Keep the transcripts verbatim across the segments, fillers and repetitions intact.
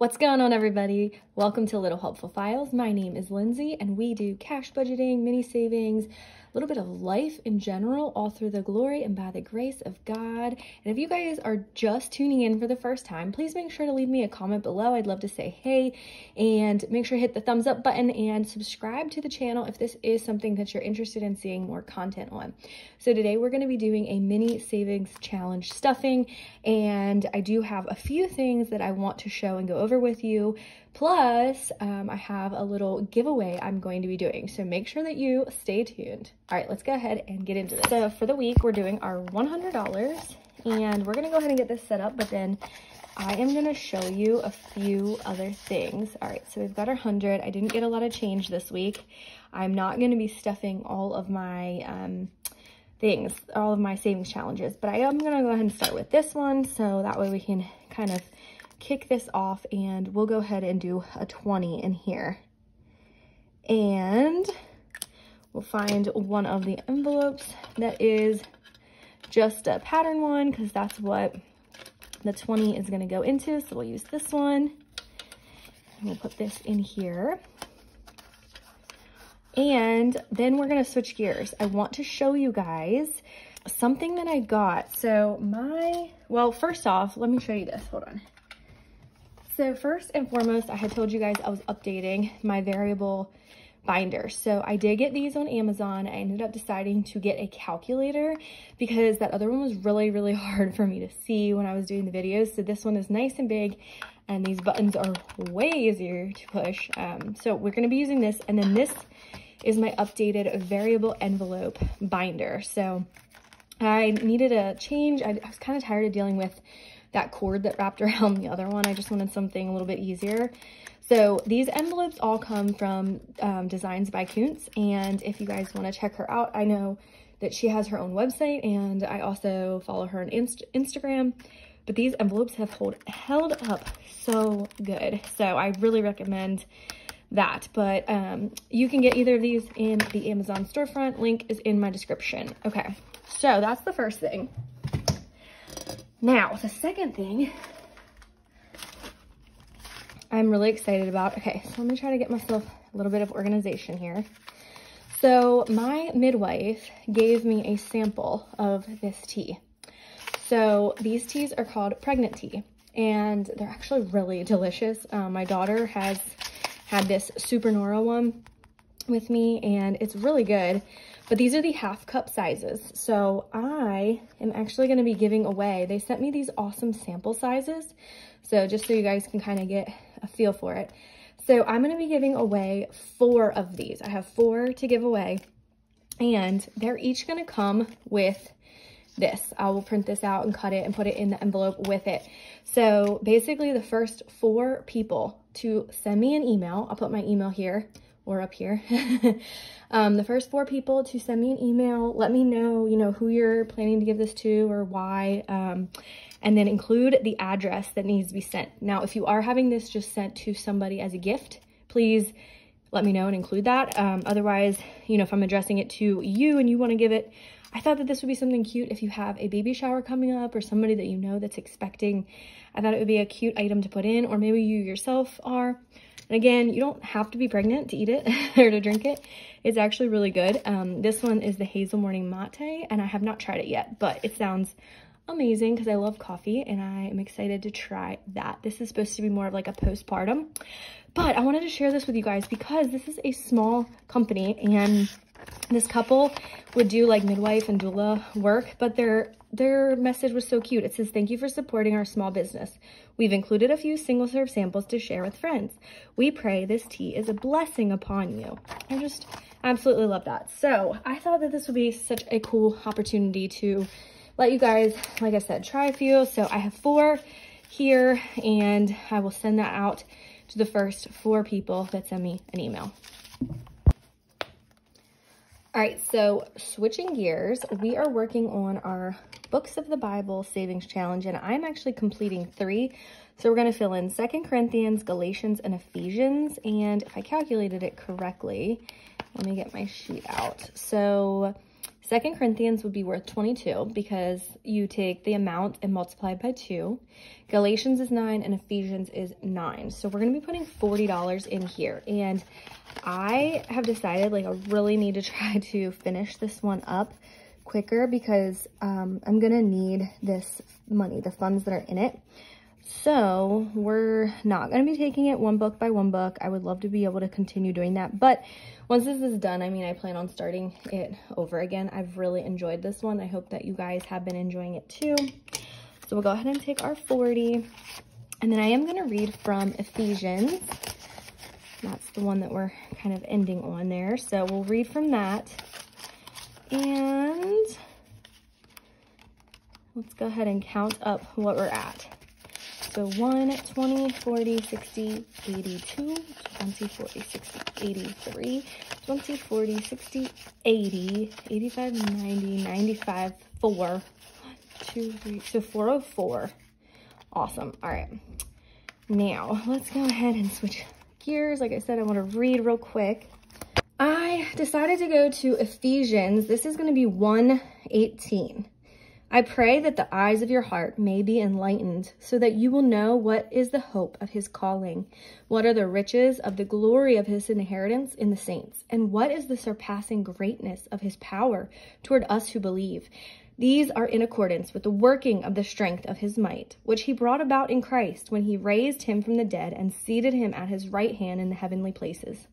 What's going on, everybody? Welcome to Little Helpful Files. My name is Lindsay, and we do cash budgeting, mini savings, a little bit of life in general, all through the glory and by the grace of God. And if you guys are just tuning in for the first time, please make sure to leave me a comment below. I'd love to say hey, and make sure to hit the thumbs up button and subscribe to the channel if this is something that you're interested in seeing more content on. So today we're going to be doing a mini savings challenge stuffing, and I do have a few things that I want to show and go over with you. Plus, um, I have a little giveaway I'm going to be doing, so make sure that you stay tuned. All right, let's go ahead and get into this. So for the week, we're doing our one hundred dollars, and we're gonna go ahead and get this set up, but then I am gonna show you a few other things. All right, so we've got our one hundred. I didn't get a lot of change this week. I'm not gonna be stuffing all of my um, things, all of my savings challenges, but I am gonna go ahead and start with this one, so that way we can kind of kick this off, and we'll go ahead and do a twenty in here, and we'll find one of the envelopes that is just a pattern one, because that's what the twenty is going to go into. So we'll use this one, and we'll put this in here, and then we're going to switch gears. I want to show you guys something that I got. So my, well, first off, let me show you this. Hold on. So first and foremost, I had told you guys I was updating my variable binder. So I did get these on Amazon. I ended up deciding to get a calculator because that other one was really, really hard for me to see when I was doing the videos. So this one is nice and big, and these buttons are way easier to push. Um, so we're going to be using this. And then this is my updated variable envelope binder. So I needed a change. I, I was kind of tired of dealing with that cord that wrapped around the other one. I just wanted something a little bit easier. So these envelopes all come from um, Designs by Kuntz, and if you guys want to check her out, I know that she has her own website, and I also follow her on Inst Instagram, but these envelopes have hold held up so good, so I really recommend that. But um, you can get either of these in the Amazon storefront. Link is in my description. Okay, so that's the first thing. Now, the second thing I'm really excited about. Okay, so let me try to get myself a little bit of organization here. So my midwife gave me a sample of this tea. So these teas are called PregnanTea, and they're actually really delicious. Um, my daughter has had this Supernora one with me, and it's really good. But these are the half cup sizes. So I am actually going to be giving away, they sent me these awesome sample sizes, so just so you guys can kind of get a feel for it. So I'm going to be giving away four of these. I have four to give away, and they're each going to come with this. I will print this out and cut it and put it in the envelope with it. So basically the first four people to send me an email, I'll put my email here or up here. um, the first four people to send me an email, let me know, you know, who you're planning to give this to or why, um, and then include the address that needs to be sent. Now, if you are having this just sent to somebody as a gift, please let me know and include that. Um, otherwise, you know, if I'm addressing it to you and you want to give it, I thought that this would be something cute if you have a baby shower coming up or somebody that you know that's expecting. I thought it would be a cute item to put in, or maybe you yourself are. And again, you don't have to be pregnant to eat it or to drink it. It's actually really good. Um, this one is the Hazel Morning Mate, and I have not tried it yet, but it sounds amazing because I love coffee, and I am excited to try that. This is supposed to be more of like a postpartum, but I wanted to share this with you guys because this is a small company, and this couple would do like midwife and doula work, but their their message was so cute. It says, "Thank you for supporting our small business. We've included a few single serve samples to share with friends. We pray this tea is a blessing upon you." I just absolutely love that. So I thought that this would be such a cool opportunity to let you guys, like I said, try a few. So I have four here, and I will send that out to the first four people that send me an email. All right, so switching gears, we are working on our Books of the Bible Savings Challenge, and I'm actually completing three. So we're going to fill in Second Corinthians, Galatians, and Ephesians. And if I calculated it correctly, let me get my sheet out. So Second Corinthians would be worth twenty-two because you take the amount and multiply by two. Galatians is nine and Ephesians is nine. So we're going to be putting forty dollars in here. And I have decided, like, I really need to try to finish this one up quicker because um, I'm going to need this money, the funds that are in it. So we're not going to be taking it one book by one book. I would love to be able to continue doing that. But once this is done, I mean, I plan on starting it over again. I've really enjoyed this one. I hope that you guys have been enjoying it too. So we'll go ahead and take our forty. And then I am going to read from Ephesians. That's the one that we're kind of ending on there. So we'll read from that. And let's go ahead and count up what we're at. So one, twenty, forty, sixty, eighty-two, twenty, forty, sixty, eighty-three, twenty, forty, sixty, eighty, eighty-five, ninety, ninety-five, four, one, two, three, so four oh four. Awesome. All right. Now let's go ahead and switch gears. Like I said, I want to read real quick. I decided to go to Ephesians. This is going to be one eighteen. I pray that the eyes of your heart may be enlightened so that you will know what is the hope of his calling, what are the riches of the glory of his inheritance in the saints, and what is the surpassing greatness of his power toward us who believe. These are in accordance with the working of the strength of his might, which he brought about in Christ when he raised him from the dead and seated him at his right hand in the heavenly places.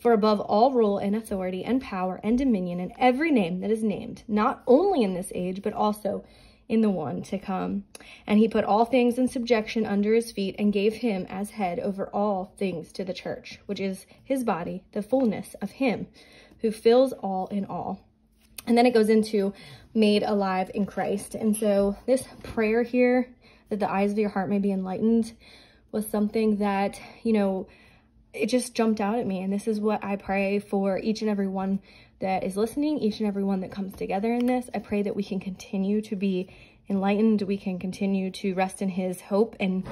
For above all rule and authority and power and dominion and every name that is named, not only in this age, but also in the one to come. And he put all things in subjection under his feet and gave him as head over all things to the church, which is his body, the fullness of him who fills all in all. And then it goes into made alive in Christ. And so this prayer here, that the eyes of your heart may be enlightened, was something that, you know, it just jumped out at me. And this is what I pray for each and every one that is listening, each and every one that comes together in this. I pray that we can continue to be enlightened. We can continue to rest in his hope and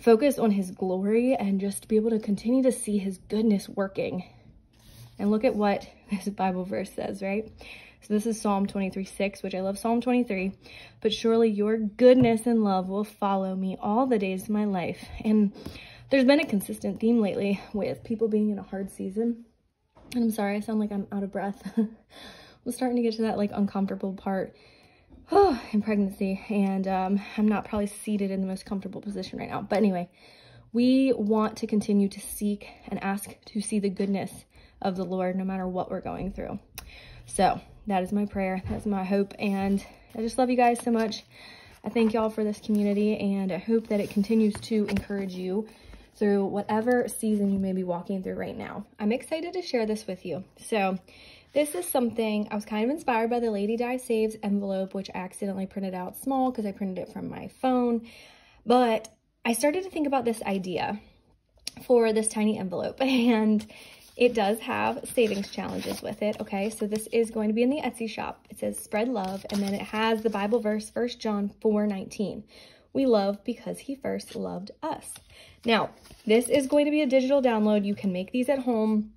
focus on his glory and just be able to continue to see his goodness working. And look at what this Bible verse says, right? So this is Psalm twenty-three, six, which I love Psalm twenty-three. But surely your goodness and love will follow me all the days of my life. And there's been a consistent theme lately with people being in a hard season. And I'm sorry, I sound like I'm out of breath. I'm starting to get to that, like, uncomfortable part oh, in pregnancy. And um, I'm not probably seated in the most comfortable position right now. But anyway, we want to continue to seek and ask to see the goodness of the Lord, no matter what we're going through. So that is my prayer. That's my hope. And I just love you guys so much. I thank y'all for this community. And I hope that it continues to encourage you through whatever season you may be walking through right now. I'm excited to share this with you. So this is something I was kind of inspired by, the Lady Die Saves envelope, which I accidentally printed out small because I printed it from my phone. But I started to think about this idea for this tiny envelope, and it does have savings challenges with it. Okay, so this is going to be in the Etsy shop. It says spread love, and then it has the Bible verse, First John four nineteen. We love because he first loved us. Now, this is going to be a digital download. You can make these at home.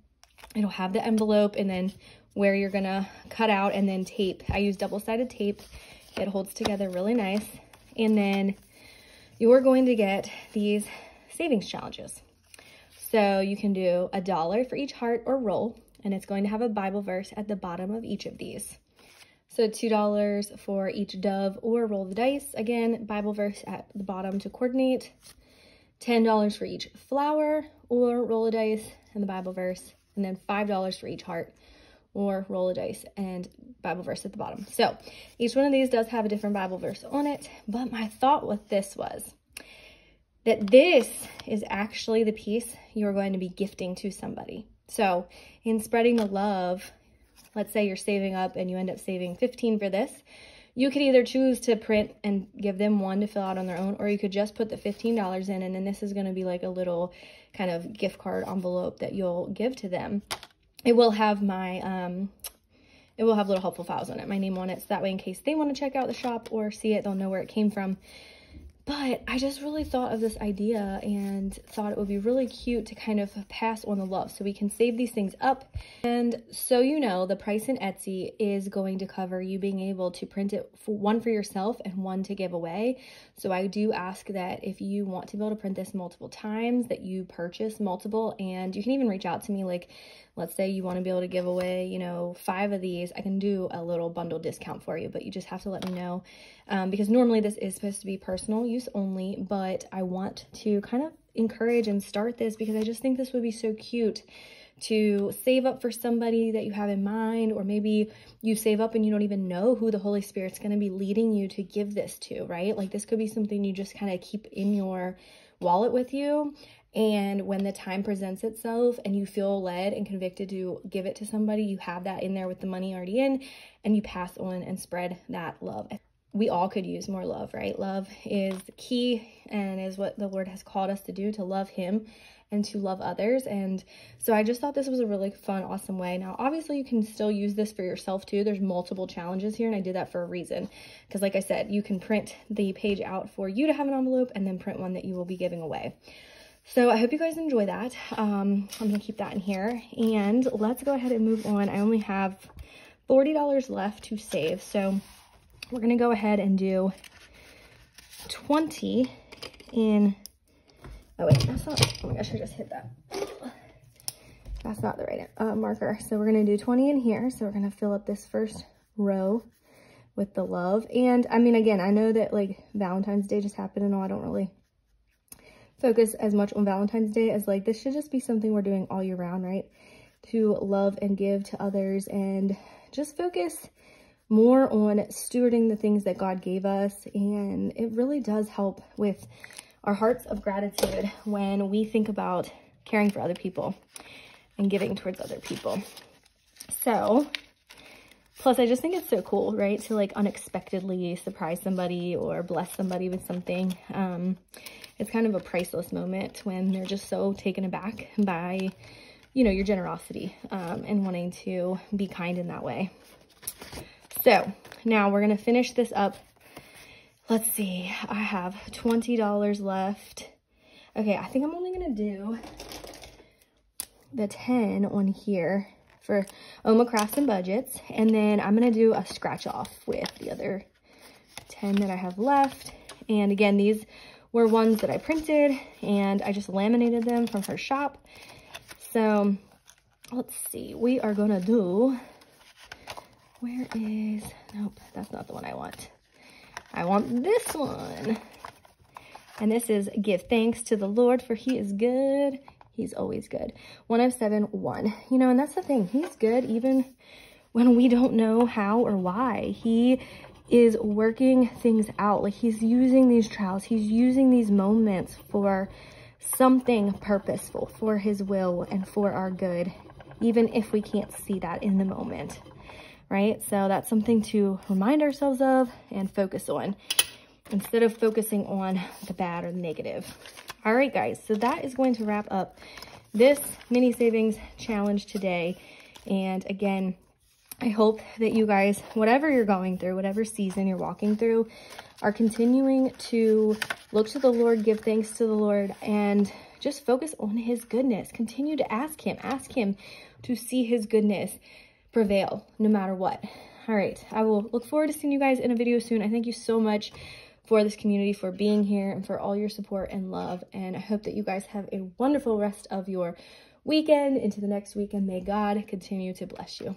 It'll have the envelope and then where you're going to cut out and then tape. I use double-sided tape. It holds together really nice. And then you're going to get these savings challenges. So you can do a dollar for each heart or roll, and it's going to have a Bible verse at the bottom of each of these. So two dollars for each dove or roll the dice. Again, Bible verse at the bottom to coordinate. ten dollars for each flower or roll a dice and the Bible verse. And then five dollars for each heart or roll a dice and Bible verse at the bottom. So each one of these does have a different Bible verse on it. But my thought with this was that this is actually the piece you're going to be gifting to somebody. So in spreading the love, let's say you're saving up and you end up saving fifteen for this. You could either choose to print and give them one to fill out on their own, or you could just put the fifteen dollars in, and then this is going to be like a little kind of gift card envelope that you'll give to them. It will have my, um, it will have little helpful files on it, my name on it, so that way in case they want to check out the shop or see it, they'll know where it came from. But I just really thought of this idea and thought it would be really cute to kind of pass on the love so we can save these things up. And so, you know, the price in Etsy is going to cover you being able to print it, for one for yourself and one to give away. So I do ask that if you want to be able to print this multiple times, that you purchase multiple, and you can even reach out to me. Like, let's say you want to be able to give away, you know, five of these, I can do a little bundle discount for you, but you just have to let me know, um, because normally this is supposed to be personal use only, but I want to kind of encourage and start this because I just think this would be so cute to save up for somebody that you have in mind, or maybe you save up and you don't even know who the Holy Spirit's going to be leading you to give this to, right? Like, this could be something you just kind of keep in your wallet with you, and when the time presents itself and you feel led and convicted to give it to somebody, you have that in there with the money already in, and you pass on and spread that love. We all could use more love, right? Love is key and is what the Lord has called us to do, to love him and to love others. And so I just thought this was a really fun, awesome way. Now, obviously you can still use this for yourself too. There's multiple challenges here, and I did that for a reason, because like I said, you can print the page out for you to have an envelope and then print one that you will be giving away. So I hope you guys enjoy that. Um, I'm gonna keep that in here, and let's go ahead and move on. I only have forty dollars left to save. So we're gonna go ahead and do twenty in, oh wait, that's not, oh my gosh, I just hit that. That's not the right uh, marker. So we're gonna do twenty in here. So we're gonna fill up this first row with the love. And I mean, again, I know that like Valentine's Day just happened and all, I don't really focus as much on Valentine's Day as like, this should just be something we're doing all year round, right? To love and give to others, and just focus more on stewarding the things that God gave us. And it really does help with our hearts of gratitude when we think about caring for other people and giving towards other people. So, plus I just think it's so cool, right? To like unexpectedly surprise somebody or bless somebody with something. Um, It's kind of a priceless moment when they're just so taken aback by, you know, your generosity um, and wanting to be kind in that way. So now we're going to finish this up. Let's see, I have twenty dollars left. Okay, I think I'm only going to do the ten on here for Oma Crafts and Budgets. And then I'm going to do a scratch off with the other ten that I have left. And again, these were ones that I printed and I just laminated them from her shop. So let's see, we are gonna do, where is, nope, that's not the one I want. I want this one. And this is Give Thanks to the Lord, for he is good. He's always good. one oh seven one. You know, and that's the thing, he's good even when we don't know how or why. He is working things out. Like, he's using these trials, he's using these moments for something purposeful, for his will and for our good, even if we can't see that in the moment, right? So that's something to remind ourselves of and focus on instead of focusing on the bad or the negative. All right, guys, so that is going to wrap up this mini savings challenge today. And again, I hope that you guys, whatever you're going through, whatever season you're walking through, are continuing to look to the Lord, give thanks to the Lord, and just focus on his goodness. Continue to ask him, ask him to see his goodness prevail no matter what. All right, I will look forward to seeing you guys in a video soon. I thank you so much for this community, for being here, and for all your support and love. And I hope that you guys have a wonderful rest of your weekend into the next week, and may God continue to bless you.